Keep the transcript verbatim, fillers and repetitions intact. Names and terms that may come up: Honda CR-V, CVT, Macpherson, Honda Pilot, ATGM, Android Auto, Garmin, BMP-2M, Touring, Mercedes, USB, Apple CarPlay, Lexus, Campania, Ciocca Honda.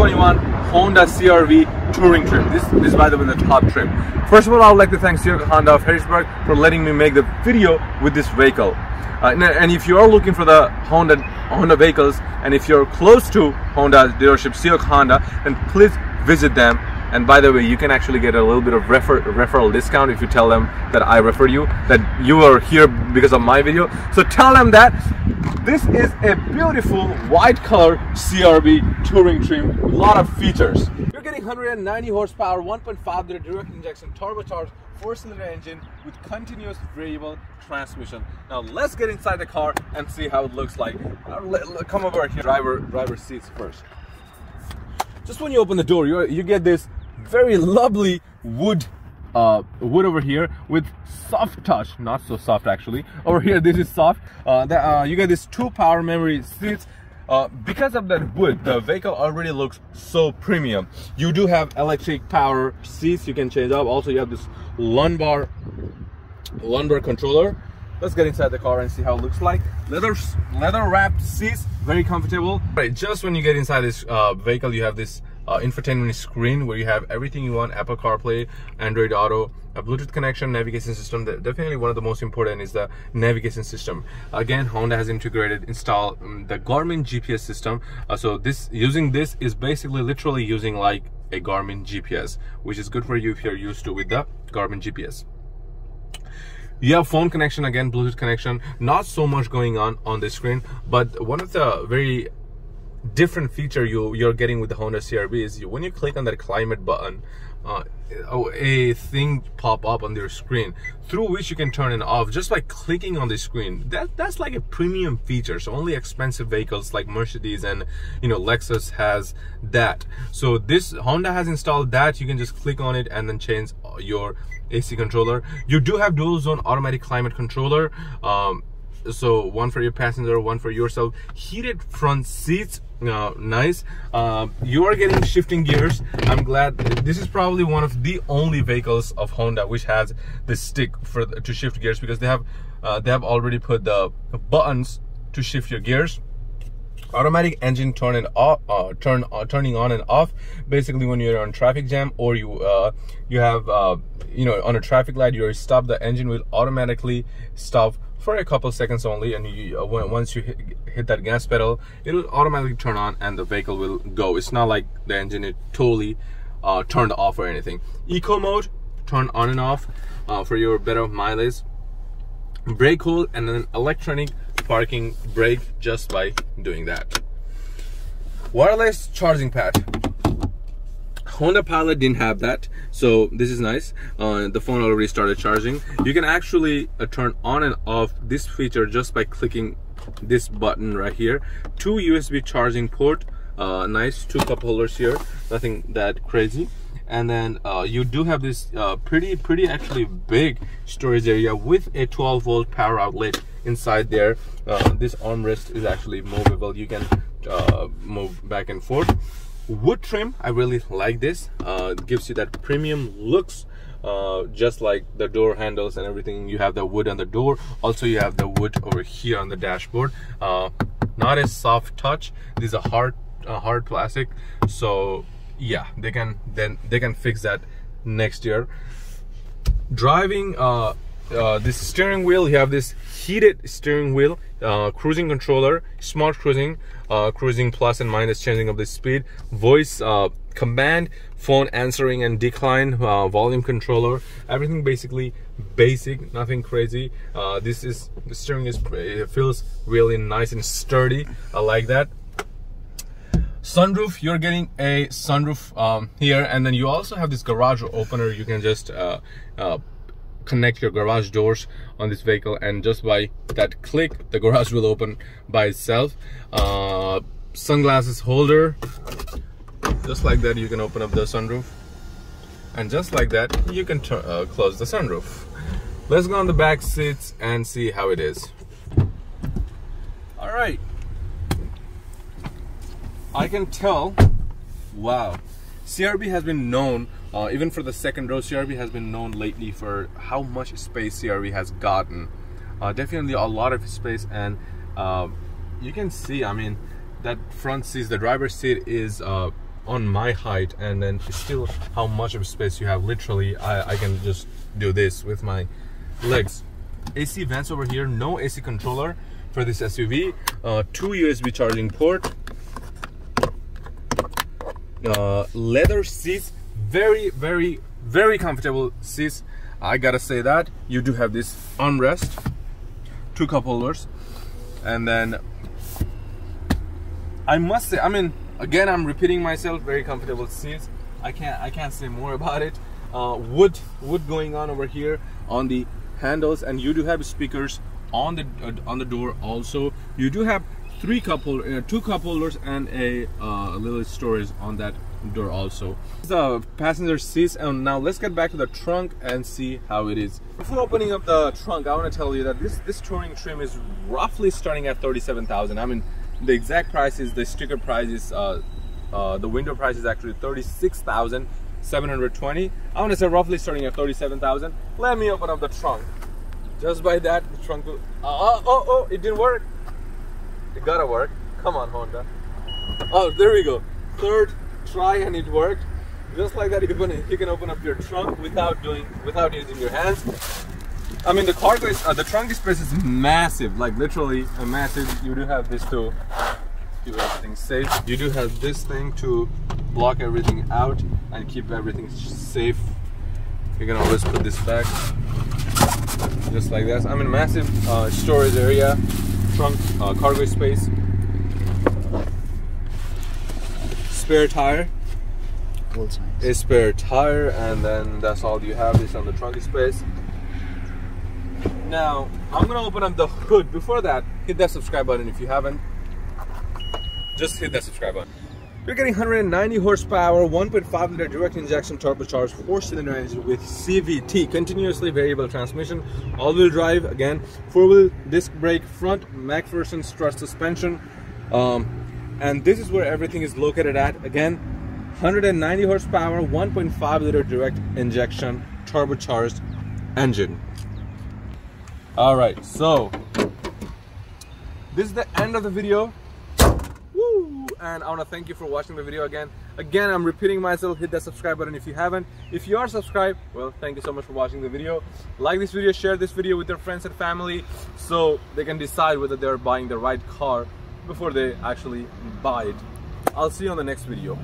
twenty twenty-one Honda C R V Touring trim. This, this is, by the way, the top trim. First of all, I would like to thank Ciocca Honda of Harrisburg for letting me make the video with this vehicle. Uh, and, and if you are looking for the Honda Honda vehicles, and if you're close to Honda dealership Ciocca Honda, then please visit them. And by the way, you can actually get a little bit of refer referral discount if you tell them that I refer you, that you are here because of my video. So tell them that. This is a beautiful white color C R-V Touring trim with a lot of features. You're getting one hundred ninety horsepower, one point five liter direct injection turbocharged four cylinder engine with continuous variable transmission. Now let's get inside the car and see how it looks like. Come over here, driver, driver seats first. Just when you open the door, you, you get this very lovely wood uh, wood over here with soft touch, not so soft actually. Over here, this is soft. Uh, the, uh, you get these two power memory seats. Uh, because of that wood, the vehicle already looks so premium. You do have electric power seats you can change up. Also, you have this lumbar, lumbar controller. Let's get inside the car and see how it looks like. Leather, leather wrapped seats, very comfortable. Right, just when you get inside this uh, vehicle, you have this Uh, infotainment screen where you have everything you want: Apple CarPlay, Android Auto, a Bluetooth connection, navigation system. That definitely one of the most important is the navigation system. Again, Honda has integrated installed um, the Garmin G P S system. Uh, so this using this is basically literally using like a Garmin G P S, which is good for you if you're used to with the Garmin G P S. You have phone connection, again Bluetooth connection. Not so much going on on this screen, but one of the very different feature you you're getting with the Honda C R-V is you, when you click on that climate button, uh, a thing pop up on their screen through which you can turn it off just by clicking on the screen. That that's like a premium feature. So only expensive vehicles like Mercedes and you know Lexus has that. So this Honda has installed that. You can just click on it and then change your A C controller. You do have dual zone automatic climate controller. Um, so one for your passenger, one for yourself. Heated front seats, uh, nice. Uh, you are getting shifting gears. I'm glad this is probably one of the only vehicles of Honda which has the stick for to shift gears, because they have uh, they have already put the buttons to shift your gears. Automatic engine turn and off, uh, turn uh, turning on and off. Basically, when you're on traffic jam or you uh, you have uh, you know on a traffic light, you stop, the engine will automatically stop for a couple seconds only, and you, uh, once you hit, hit that gas pedal, it will automatically turn on and the vehicle will go. It's not like the engine is totally uh, turned off or anything. Eco mode, turn on and off uh, for your better mileage. Brake hold and then electronic parking brake just by doing that. Wireless charging pad. Honda Pilot didn't have that, so this is nice. Uh, the phone already started charging. You can actually uh, turn on and off this feature just by clicking this button right here. Two U S B charging port, uh, nice. Two cup holders here, nothing that crazy. And then uh, you do have this uh, pretty, pretty actually big storage area with a twelve volt power outlet inside there. Uh, this armrest is actually movable. You can uh, move back and forth. Wood trim, I really like this. Uh, it gives you that premium looks, uh, just like the door handles and everything. You have the wood on the door. Also, you have the wood over here on the dashboard. Uh, not a soft touch. This is a hard, uh, hard plastic. So yeah, they can then they can fix that next year. Driving uh, uh, this steering wheel, you have this heated steering wheel. Uh, cruising controller, smart cruising, uh, cruising plus and minus, changing of the speed, voice uh, command, phone answering and decline, uh, volume controller, everything basically basic, nothing crazy. Uh, this is the steering is it feels really nice and sturdy. I like that. Sunroof, you're getting a sunroof um, here, and then you also have this garage opener. You can just uh, uh, connect your garage doors on this vehicle, and just by that click the garage will open by itself. Uh, sunglasses holder, just like that you can open up the sunroof, and just like that you can uh, close the sunroof. Let's go on the back seats and see how it is. All right, I can tell, wow, C R-V has been known, uh, even for the second row, C R-V has been known lately for how much space C R-V has gotten. Uh, definitely a lot of space, and uh, you can see, I mean, that front seat, the driver's seat is uh, on my height, and then still how much of space you have. Literally I, I can just do this with my legs. A C vents over here, no A C controller for this S U V, uh, two U S B charging port, uh, leather seats, very very very comfortable seats, I gotta say that. You do have this armrest, two cup holders, and then I must say, I mean, again, I'm repeating myself, very comfortable seats. I can't I can't say more about it. Uh, wood wood going on over here on the handles, and you do have speakers on the uh, on the door also. You do have three cup holder, uh, two cup holders, and a uh, little storage on that door also. The passenger seats, and now let's get back to the trunk and see how it is. Before opening up the trunk, I want to tell you that this this Touring trim is roughly starting at thirty-seven thousand. I mean, the exact price is, the sticker price is, uh, uh, the window price is actually thirty-six thousand seven hundred twenty. I want to say roughly starting at thirty-seven thousand. Let me open up the trunk. Just by that, the trunk will... Oh, oh, oh, it didn't work. It gotta work. Come on, Honda. Oh, there we go. Third try and it worked. Just like that, you can, you can open up your trunk without doing, without using your hands. I mean, the cargo is, uh, the trunk space is massive, like literally a massive. You do have this to keep everything safe. You do have this thing to block everything out and keep everything safe. You can always put this back, just like that. I mean, massive uh, storage area, trunk, uh, cargo space, spare tire, a spare tire, and then that's all you have is on the trunk space. Now, I'm gonna open up the hood. Before that, hit that subscribe button if you haven't. Just hit that subscribe button. You're getting one hundred ninety horsepower, one point five liter direct injection turbocharged four-cylinder engine with C V T, continuously variable transmission, all-wheel drive, again, four-wheel disc brake, front Macpherson strut suspension. Um, and this is where everything is located at. Again, one hundred ninety horsepower, one point five liter direct injection turbocharged engine. All right, so this is the end of the video. Woo! And I want to thank you for watching the video again. Again, I'm repeating myself. Hit that subscribe button if you haven't. If you are subscribed, well, thank you so much for watching the video. Like this video, share this video with your friends and family so they can decide whether they're buying the right car before they actually buy it. I'll see you on the next video.